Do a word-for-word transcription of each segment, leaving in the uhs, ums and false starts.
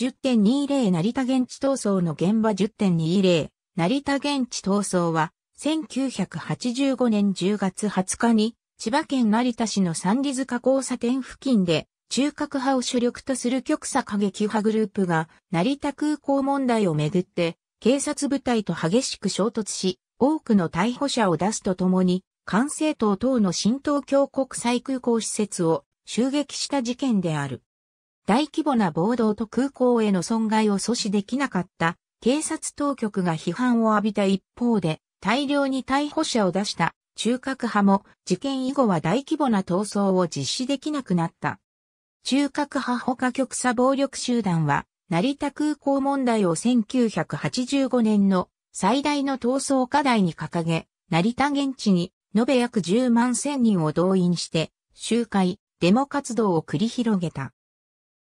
じゅってんにじゅう 成田現地闘争の現場 じゅってんにじゅう 成田現地闘争はせんきゅうひゃくはちじゅうごねんじゅうがつはつかに千葉県成田市の三里塚交差点付近で中核派を主力とする極左過激派グループが成田空港問題をめぐって警察部隊と激しく衝突し多くの逮捕者を出すとともに管制塔等の新東京国際空港施設を襲撃した事件である。大規模な暴動と空港への損害を阻止できなかった警察当局が批判を浴びた一方で大量に逮捕者を出した中核派も事件以後は大規模な闘争を実施できなくなった。中核派他極左暴力集団は、成田空港問題をせんきゅうひゃくはちじゅうごねんの最大の闘争課題に掲げ、成田現地に延べ約じゅうまんせんにんを動員して、集会、デモ活動を繰り広げた。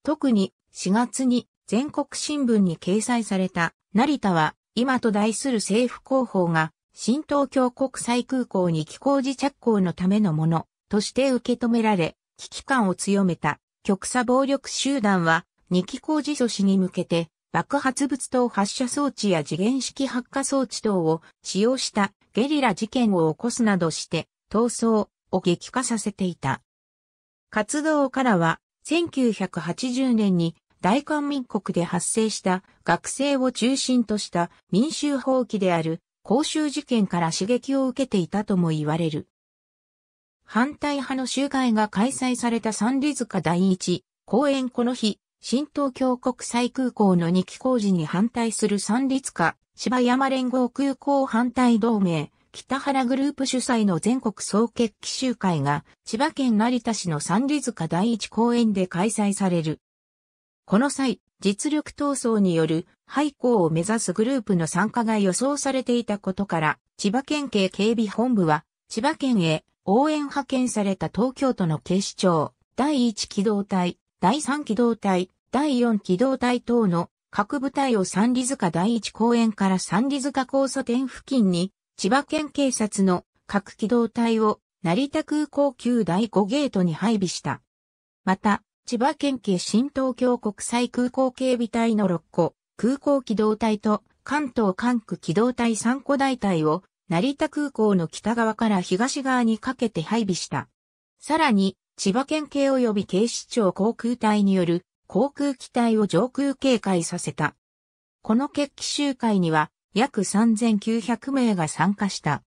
特にしがつに全国新聞に掲載された、成田は今と題する政府広報が、新東京国際空港に寄港時着工のためのものとして受け止められ、危機感を強めた。極左暴力集団は、に寄港時阻止に向けて、爆発物等発射装置や時限式発火装置等を使用したゲリラ事件を起こすなどして、闘争を激化させていた。活動からは、せんきゅうひゃくはちじゅうねんに大韓民国で発生した学生を中心とした民衆蜂起である光州事件から刺激を受けていたとも言われる。反対派の集会が開催された三里塚第一公園この日、新東京国際空港のに寄港時に反対する三里塚、芝山連合空港反対同盟、北原グループ主催の全国総決起集会が千葉県成田市の三里塚第一公園で開催される。この際、実力闘争による廃校を目指すグループの参加が予想されていたことから、千葉県警警備本部は千葉県へ応援派遣された東京都の警視庁、だいいち機動隊、だいさん機動隊、だいよん機動隊等の各部隊を三里塚第一公園から三里塚交差点付近に、千葉県警察の各機動隊を成田空港旧だいごゲートに配備した。また、千葉県警新東京国際空港警備隊のろっこ、空港機動隊と関東管区機動隊さんこ大隊を、成田空港の北側から東側にかけて配備した。さらに、千葉県警及び警視庁航空隊による航空機隊を上空警戒させた。この決起集会には約さんぜんきゅうひゃくめいが参加した。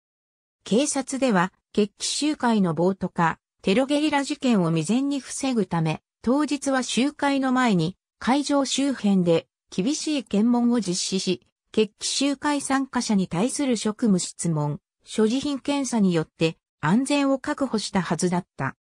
警察では、決起集会の暴徒化、テロゲリラ事件を未然に防ぐため、当日は集会の前に会場周辺で厳しい検問を実施し、決起集会参加者に対する職務質問、所持品検査によって安全を確保したはずだった。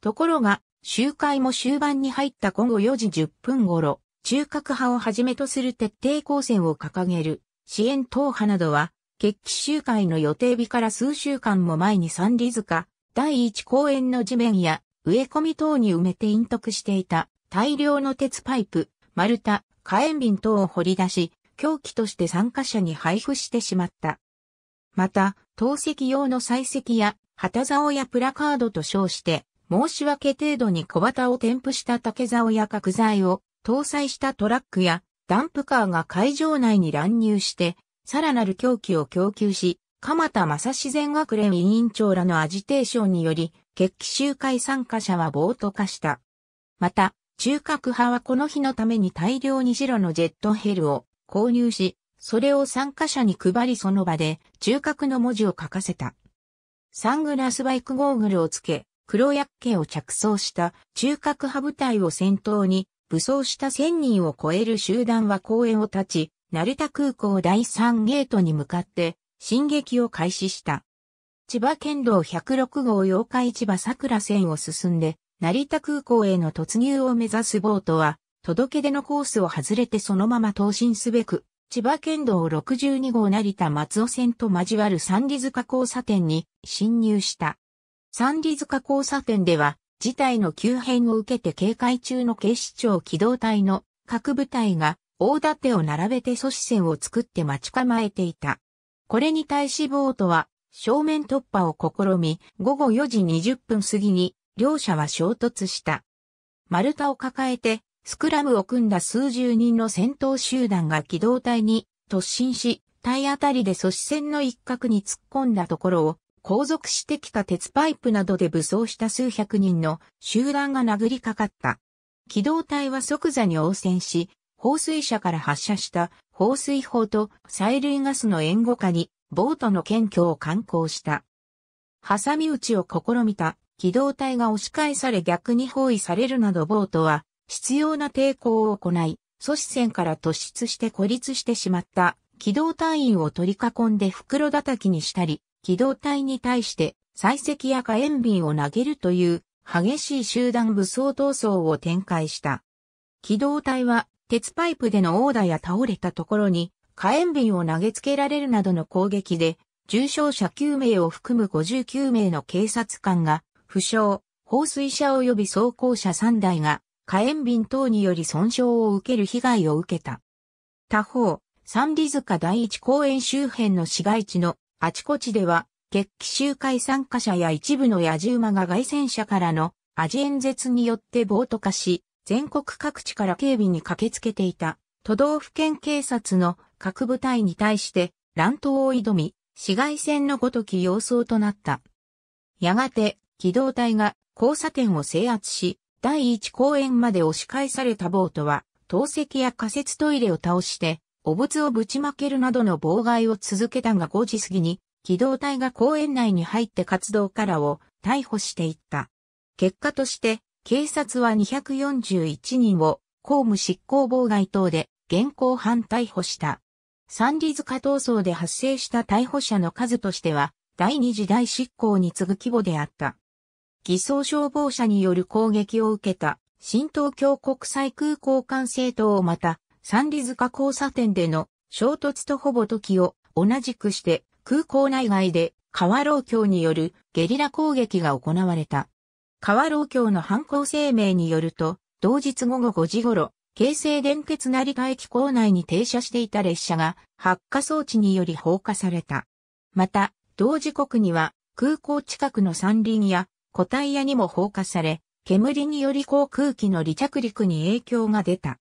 ところが、集会も終盤に入ったごごよじじゅっぷん頃、中核派をはじめとする徹底抗戦を掲げる支援党派などは、決起集会の予定日から数週間も前に三里塚、第一公園の地面や植え込み等に埋めて隠匿していた大量の鉄パイプ、丸太、火炎瓶等を掘り出し、凶器として参加者に配布してしまった。また、投石用の採石や、旗竿やプラカードと称して、申し訳程度に小旗を添付した竹竿や角材を搭載したトラックやダンプカーが会場内に乱入して、さらなる凶器を供給し、鎌田正自然学連委員長らのアジテーションにより、決起集会参加者は暴徒化した。また、中核派はこの日のために大量に白のジェットヘルを、購入し、それを参加者に配りその場で中核の文字を書かせた。サングラスバイクゴーグルをつけ、黒薬系を着装した中核派部隊を先頭に武装したせんにんを超える集団は公園を立ち、成田空港だいさんゲートに向かって進撃を開始した。千葉県道ひゃくろくごう八日市場桜線を進んで、成田空港への突入を目指す暴徒は、届け出のコースを外れてそのまま東進すべく、千葉県道ろくじゅうにごう成田松尾線と交わる三里塚交差点に進入した。三里塚交差点では、事態の急変を受けて警戒中の警視庁機動隊の各部隊が大盾を並べて阻止線を作って待ち構えていた。これに対し暴徒は正面突破を試み、ごごよじにじゅっぷん過ぎに両者は衝突した。丸太を抱えて、スクラムを組んだ数十人の戦闘集団が機動隊に突進し、体当たりで阻止線の一角に突っ込んだところを、後続してきた鉄パイプなどで武装した数百人の集団が殴りかかった。機動隊は即座に応戦し、放水車から発射した放水砲と催涙ガスの援護下に、ボートの検挙を敢行した。挟み撃ちを試みた機動隊が押し返され逆に包囲されるなどボートは必要な抵抗を行い、阻止線から突出して孤立してしまった機動隊員を取り囲んで袋叩きにしたり、機動隊に対して砕石や火炎瓶を投げるという激しい集団武装闘争を展開した。機動隊は鉄パイプでの殴打や倒れたところに火炎瓶を投げつけられるなどの攻撃で重傷者きゅうめいを含むごじゅうきゅうめいの警察官が負傷、放水車及び装甲車さんだいが火炎瓶等により損傷を受ける被害を受けた。他方、三里塚第一公園周辺の市街地のあちこちでは、決起集会参加者や一部の野次馬が街宣車からのアジ演説によって暴徒化し、全国各地から警備に駆けつけていた都道府県警察の各部隊に対して乱闘を挑み、市街戦のごとき様相となった。やがて、機動隊が交差点を制圧し、第一公園まで押し返された暴徒は、投石や仮設トイレを倒して、お仏をぶちまけるなどの妨害を続けたがごじ過ぎに、機動隊が公園内に入って活動家らを逮捕していった。結果として、警察はにひゃくよんじゅういちにんを公務執行妨害等で現行犯逮捕した。三里塚闘争で発生した逮捕者の数としては、第二次大執行に次ぐ規模であった。偽装消防車による攻撃を受けた、新東京国際空港管制塔をまた、三里塚交差点での衝突とほぼ時を同じくして空港内外で川老協によるゲリラ攻撃が行われた。川老協の犯行声明によると、同日午後ごじ頃、京成電鉄成田駅構内に停車していた列車が発火装置により放火された。また、同時刻には空港近くの山林や古体屋にも放火され、煙により航空機の離着陸に影響が出た。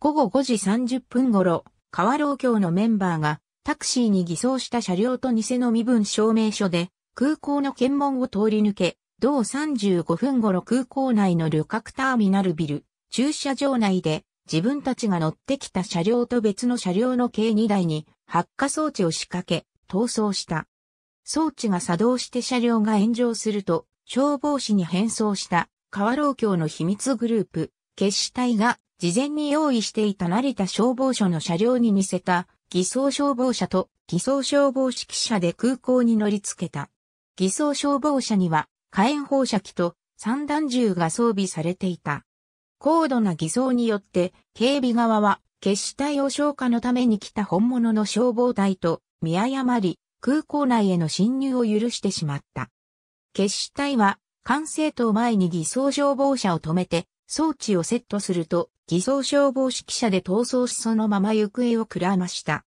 午後ごじさんじゅっぷん頃、川老協のメンバーがタクシーに偽装した車両と偽の身分証明書で空港の検問を通り抜け、同さんじゅうごふん頃空港内の旅客ターミナルビル、駐車場内で自分たちが乗ってきた車両と別の車両の計にだいに発火装置を仕掛け、逃走した。装置が作動して車両が炎上すると、消防士に変装した川老協の秘密グループ、決死隊が、事前に用意していた成田消防署の車両に似せた偽装消防車と偽装消防指揮車で空港に乗り付けた。偽装消防車には火炎放射器と散弾銃が装備されていた。高度な偽装によって警備側は決死隊を消火のために来た本物の消防隊と見誤り空港内への侵入を許してしまった。決死隊は管制塔前に偽装消防車を止めて装置をセットすると偽装消防指揮車で逃走しそのまま行方をくらました。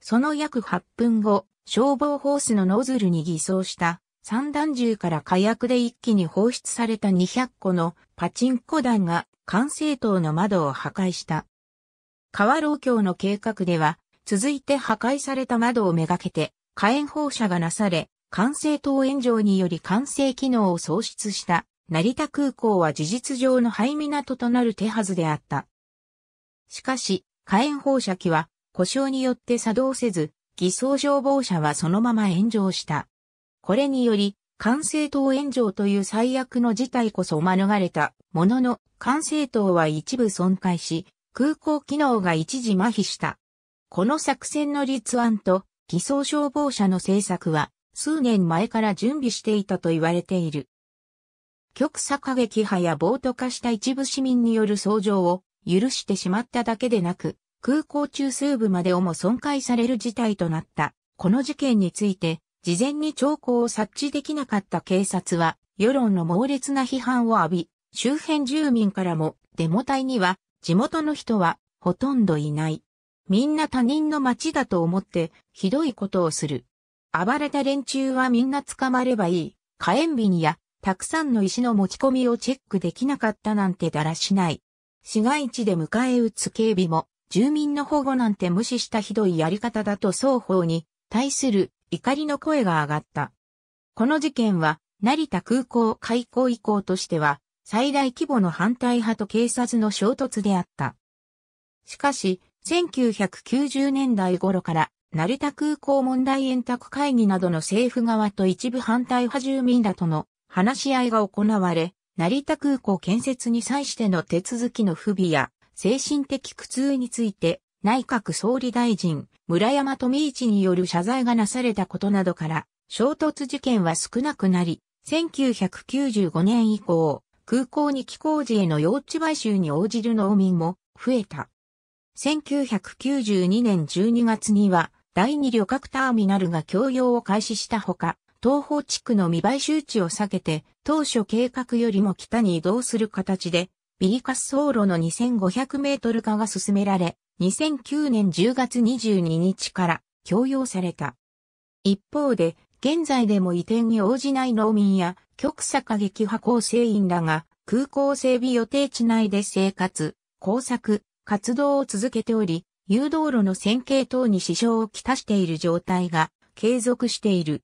その約はっぷんご、消防ホースのノズルに偽装した散弾銃から火薬で一気に放出されたにひゃっこのパチンコ弾が管制塔の窓を破壊した。川老協の計画では、続いて破壊された窓をめがけて火炎放射がなされ、管制塔炎上により管制機能を喪失した。成田空港は事実上の廃港となる手はずであった。しかし、火炎放射器は故障によって作動せず、偽装消防車はそのまま炎上した。これにより、管制塔炎上という最悪の事態こそ免れたものの、管制塔は一部損壊し、空港機能が一時麻痺した。この作戦の立案と偽装消防車の製作は、数年前から準備していたと言われている。極左過激派や暴徒化した一部市民による掃除を許してしまっただけでなく、空港中枢部までをも損壊される事態となった。この事件について、事前に兆候を察知できなかった警察は、世論の猛烈な批判を浴び、周辺住民からも、デモ隊には、地元の人は、ほとんどいない。みんな他人の町だと思って、ひどいことをする。暴れた連中はみんな捕まればいい。火炎瓶や、たくさんの石の持ち込みをチェックできなかったなんてだらしない。市街地で迎え撃つ警備も、住民の保護なんて無視したひどいやり方だと双方に対する怒りの声が上がった。この事件は、成田空港開港以降としては、最大規模の反対派と警察の衝突であった。しかし、せんきゅうひゃくきゅうじゅうねんだい頃から、成田空港問題円卓会議などの政府側と一部反対派住民らとの話し合いが行われ、成田空港建設に際しての手続きの不備や、精神的苦痛について、内閣総理大臣、村山富一による謝罪がなされたことなどから、衝突事件は少なくなり、せんきゅうひゃくきゅうじゅうごねん以降、空港に寄港時への用地買収に応じる農民も増えた。せんきゅうひゃくきゅうじゅうにねんじゅうにがつには、だいに旅客ターミナルが供用を開始したほか、東方地区の未買収地を避けて、当初計画よりも北に移動する形で、ビリ滑走路のにせんごひゃくメートル化が進められ、にせんきゅうねんじゅうがつにじゅうににちから供用された。一方で、現在でも移転に応じない農民や、極左過激派構成員らが、空港整備予定地内で生活、工作、活動を続けており、誘導路の線形等に支障をきたしている状態が継続している。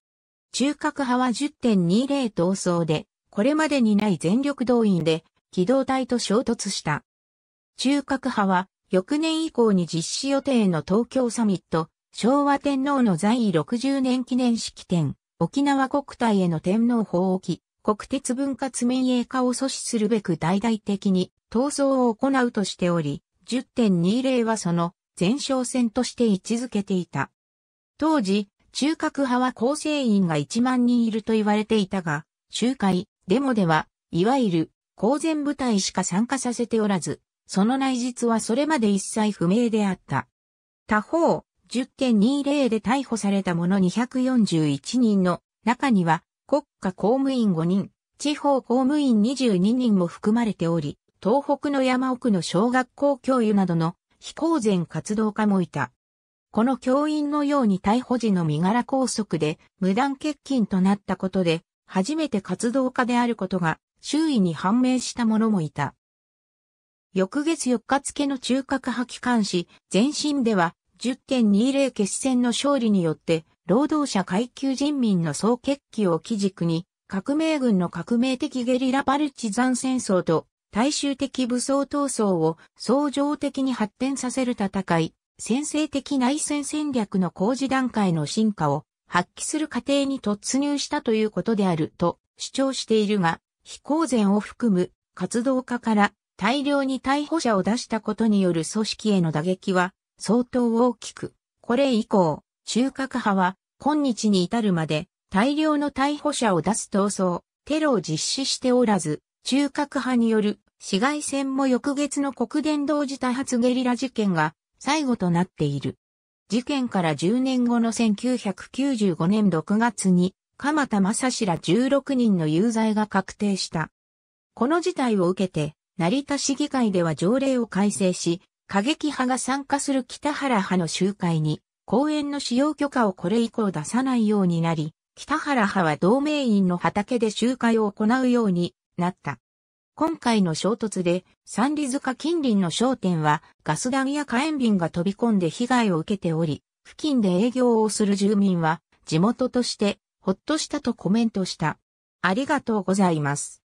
中核派は じゅってんにじゅう 闘争で、これまでにない全力動員で、機動隊と衝突した。中核派は、翌年以降に実施予定の東京サミット、昭和天皇の在位ろくじゅうねん記念式典、沖縄国体への天皇法置、国鉄分割民営化を阻止するべく大々的に闘争を行うとしており、じゅってんにじゅう はその前哨戦として位置づけていた。当時、中核派は構成員がいちまんにんいると言われていたが、集会、デモでは、いわゆる公然部隊しか参加させておらず、その内実はそれまで一切不明であった。他方、じゅってんにじゅう で逮捕された者にひゃくよんじゅういちにんの中には、国家公務員ごにん、地方公務員にじゅうににんも含まれており、東北の山奥の小学校教諭などの非公然活動家もいた。この教員のように逮捕時の身柄拘束で無断欠勤となったことで、初めて活動家であることが周囲に判明した者もいた。翌月よっか付の中核派機関紙、前進では じゅってんにじゅう 決戦の勝利によって、労働者階級人民の総決起を基軸に、革命軍の革命的ゲリラパルチザン戦争と、大衆的武装闘争を相乗的に発展させる戦い、先制的内戦戦略の工事段階の進化を発揮する過程に突入したということであると主張しているが、非公然を含む活動家から大量に逮捕者を出したことによる組織への打撃は相当大きく、これ以降、中核派は今日に至るまで大量の逮捕者を出す闘争、テロを実施しておらず、中核派による市街戦も翌月の国電同時多発ゲリラ事件が最後となっている。事件からじゅうねんごのせんきゅうひゃくきゅうじゅうごねんろくがつに鎌田正史らじゅうろくにんの有罪が確定した。この事態を受けて成田市議会では条例を改正し、過激派が参加する北原派の集会に公園の使用許可をこれ以降出さないようになり、北原派は同盟員の畑で集会を行うようになった。今回の衝突で、三里塚近隣の商店は、ガス弾や火炎瓶が飛び込んで被害を受けており、付近で営業をする住民は、地元として、ほっとしたとコメントした。ありがとうございます。